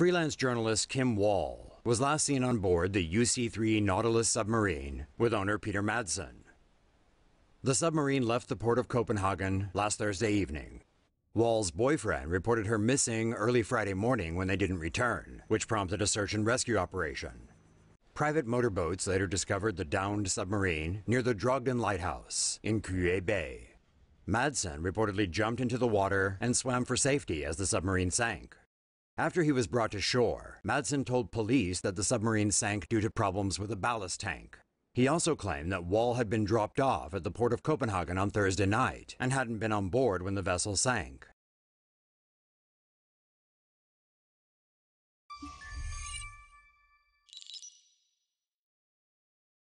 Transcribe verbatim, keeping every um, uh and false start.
Freelance journalist Kim Wall was last seen on board the U C three Nautilus submarine with owner Peter Madsen. The submarine left the port of Copenhagen last Thursday evening. Wall's boyfriend reported her missing early Friday morning when they didn't return, which prompted a search and rescue operation. Private motorboats later discovered the downed submarine near the Drogden Lighthouse in Koge Bay. Madsen reportedly jumped into the water and swam for safety as the submarine sank. After he was brought to shore, Madsen told police that the submarine sank due to problems with a ballast tank. He also claimed that Wall had been dropped off at the port of Copenhagen on Thursday night and hadn't been on board when the vessel sank.